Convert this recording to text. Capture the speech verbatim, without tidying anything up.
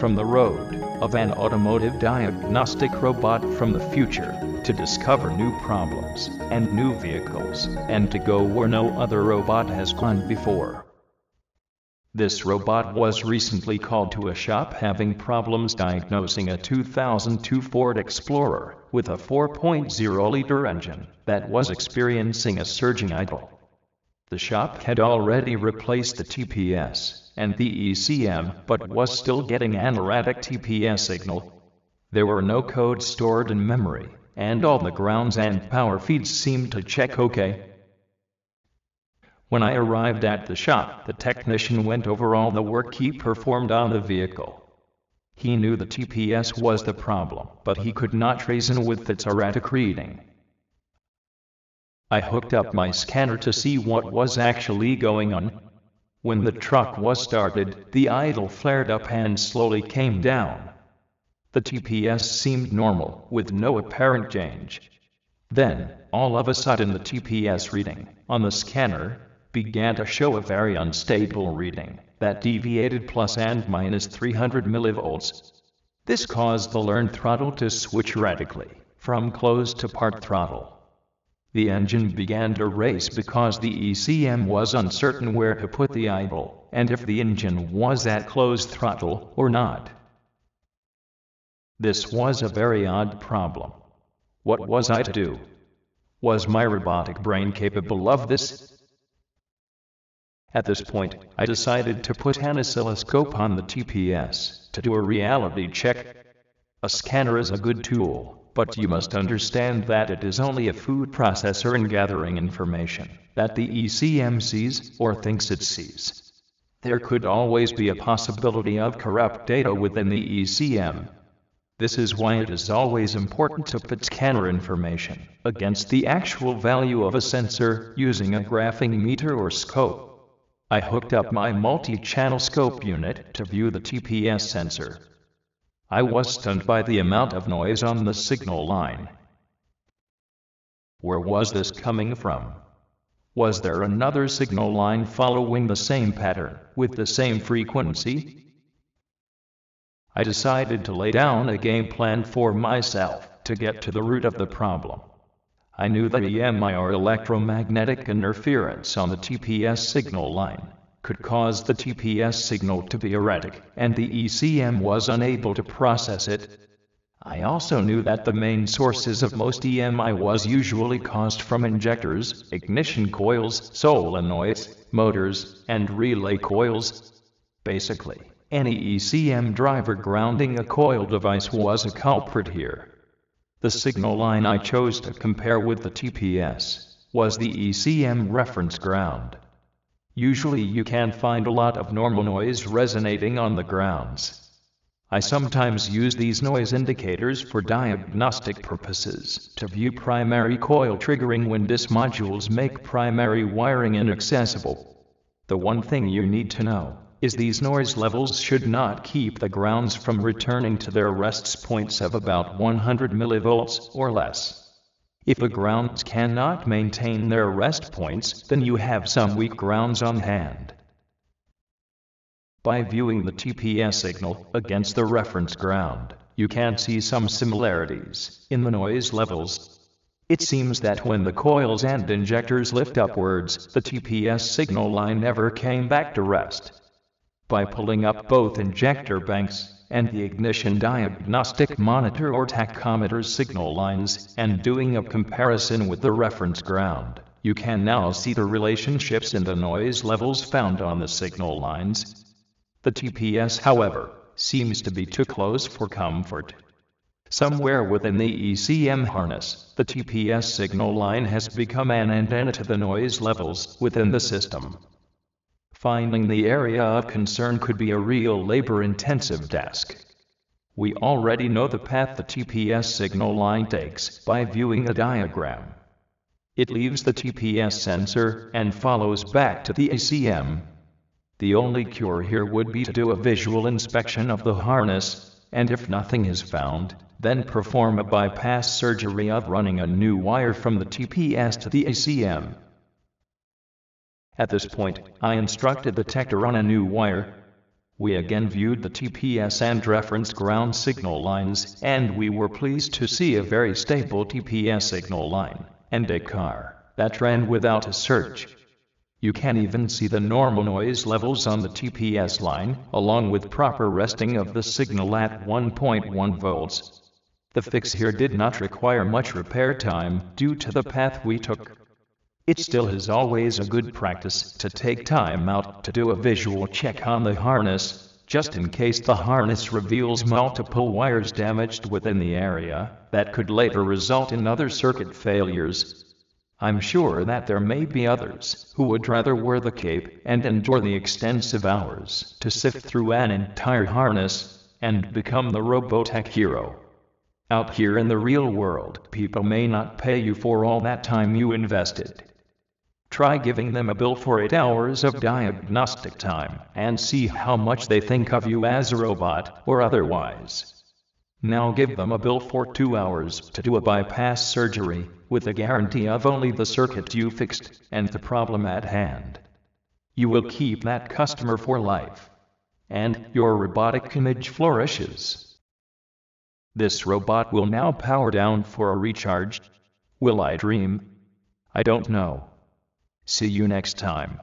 from the road, of an automotive diagnostic robot from the future, to discover new problems, and new vehicles, and to go where no other robot has gone before. This robot was recently called to a shop having problems diagnosing a two thousand two Ford Explorer with a four point oh liter engine that was experiencing a surging idle. The shop had already replaced the T P S and the E C M but was still getting an erratic T P S signal. There were no codes stored in memory, and all the grounds and power feeds seemed to check okay. When I arrived at the shop, the technician went over all the work he performed on the vehicle. He knew the T P S was the problem, but he could not reason with its erratic reading. I hooked up my scanner to see what was actually going on. When the truck was started, the idle flared up and slowly came down. The T P S seemed normal, with no apparent change. Then, all of a sudden, the T P S reading on the scanner began to show a very unstable reading that deviated plus and minus three hundred millivolts. This caused the learned throttle to switch radically from closed to part throttle. The engine began to race because the E C M was uncertain where to put the idle and if the engine was at closed throttle or not. This was a very odd problem. What was I to do? Was my robotic brain capable of this? At this point, I decided to put an oscilloscope on the T P S to do a reality check. A scanner is a good tool, but you must understand that it is only a food processor in gathering information that the E C M sees or thinks it sees. There could always be a possibility of corrupt data within the E C M. This is why it is always important to put scanner information against the actual value of a sensor using a graphing meter or scope. I hooked up my multi-channel scope unit to view the T P S sensor. I was stunned by the amount of noise on the signal line. Where was this coming from? Was there another signal line following the same pattern, with the same frequency? I decided to lay down a game plan for myself to get to the root of the problem. I knew that E M I or electromagnetic interference on the T P S signal line could cause the T P S signal to be erratic, and the E C M was unable to process it. I also knew that the main sources of most E M I was usually caused from injectors, ignition coils, solenoids, motors, and relay coils. Basically, any E C M driver grounding a coil device was a culprit here. The signal line I chose to compare with the T P S was the E C M reference ground. Usually you can find a lot of normal noise resonating on the grounds. I sometimes use these noise indicators for diagnostic purposes to view primary coil triggering when D I S modules make primary wiring inaccessible. The one thing you need to know is these noise levels should not keep the grounds from returning to their rest points of about one hundred millivolts or less. If the grounds cannot maintain their rest points, then you have some weak grounds on hand. By viewing the T P S signal against the reference ground, you can see some similarities in the noise levels. It seems that when the coils and injectors lift upwards, the T P S signal line never came back to rest. By pulling up both injector banks and the ignition diagnostic monitor or tachometer signal lines and doing a comparison with the reference ground, you can now see the relationships in the noise levels found on the signal lines. The T P S, however, seems to be too close for comfort. Somewhere within the E C M harness, the T P S signal line has become an antenna to the noise levels within the system. Finding the area of concern could be a real labor-intensive task. We already know the path the T P S signal line takes by viewing a diagram. It leaves the T P S sensor and follows back to the E C M. The only cure here would be to do a visual inspection of the harness, and if nothing is found, then perform a bypass surgery of running a new wire from the T P S to the E C M. At this point, I instructed the tech to run a new wire. We again viewed the T P S and reference ground signal lines, and we were pleased to see a very stable T P S signal line, and a car that ran without a surge. You can even see the normal noise levels on the T P S line, along with proper resting of the signal at one point one volts. The fix here did not require much repair time due to the path we took. It still is always a good practice to take time out to do a visual check on the harness, just in case the harness reveals multiple wires damaged within the area that could later result in other circuit failures. I'm sure that there may be others who would rather wear the cape and endure the extensive hours to sift through an entire harness and become the Robotech hero. Out here in the real world, people may not pay you for all that time you invested. Try giving them a bill for eight hours of diagnostic time and see how much they think of you as a robot or otherwise. Now give them a bill for two hours to do a bypass surgery with a guarantee of only the circuit you fixed and the problem at hand. You will keep that customer for life, and your robotic image flourishes. This robot will now power down for a recharge. Will I dream? I don't know. See you next time.